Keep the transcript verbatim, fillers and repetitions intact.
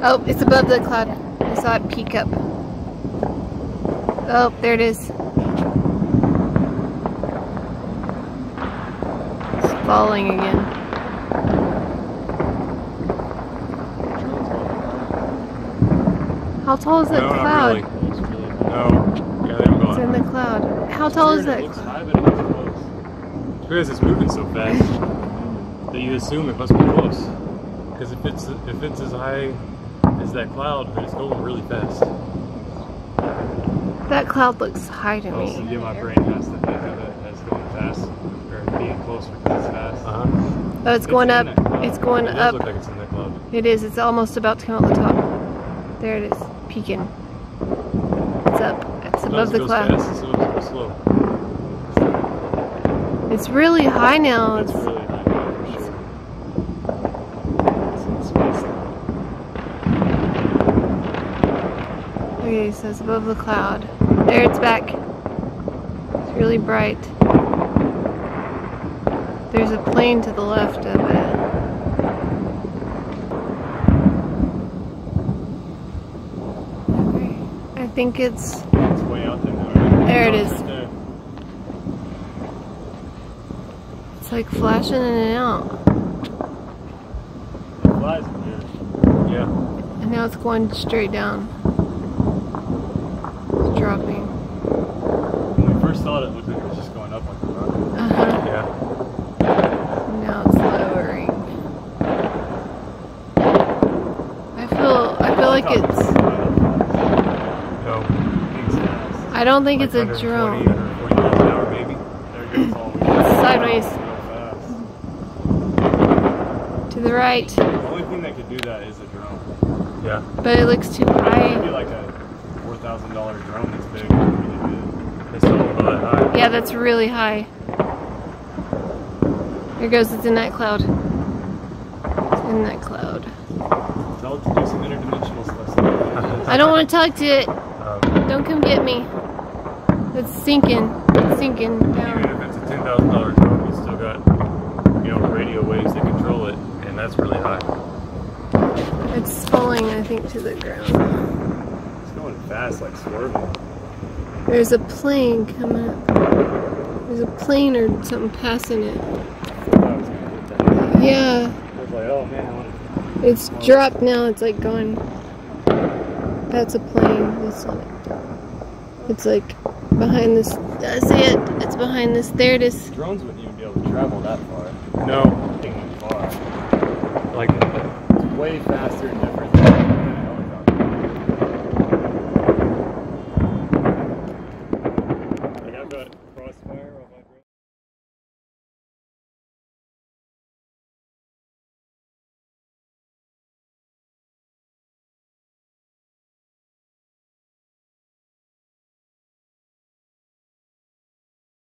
Oh, it's above the cloud. I saw it peek up. Oh, there it is. It's falling again. How tall is that no, cloud? Not really. It's really no, yeah, they don't go it's on. It's in the cloud. How tall is that? It looks high, but it looks close. It's because it's moving so fast that you assume it must be close. Because if it's if it's as high as that cloud, then it's going really fast. That cloud looks high to oh, me. So yeah, my brain has to think of it as going fast or being closer because it's fast. Uh huh. Oh, it's, it's going up. It's going it up. It does look like it's in that cloud. It is. It's almost about to come out the top. There it is, peeking. It's up. It's above the cloud. Fast, so it's slow. It's really high now. It's really high. Okay, so it's above the cloud. There, it's back. It's really bright. There's a plane to the left of it. Okay. I think it's... It's way out there. Right? There it is. Right there. It's like flashing in and out. It flies in here. Yeah. And now it's going straight down. Dropping. When we first saw it, it looked like it was just going up like a rocket. Uh-huh. Yeah. Now it's lowering. I feel, I feel like it's... No. I don't think it's a drone. one forty miles an hour, maybe. There it goes all the way. Sideways. To the right. The only thing that could do that is a drone. Yeah. But it looks too high. Maybe like a thousand dollar drone is big. It's still above that high. Yeah, that's really high. There goes, it's in that cloud. It's in that cloud. Tell it to do some interdimensional stuff. I don't want to talk to it. Um, don't come get me. It's sinking. It's sinking down. Even if it's a ten thousand dollar drone, you still got, you know, radio waves that control it, and that's really high. It's falling, I think, to the ground. Fast, like swerving. There's a plane coming up. There's a plane or something passing it. I thought I was gonna hit that. Yeah. I was like, oh man, I want to... It's dropped now. It's like gone. That's a plane. This one. It's like behind this. I see it. It's behind this. There it is. Drones wouldn't even be able to travel that far. No. Nothing far. Like it's way faster and different. Crossfire.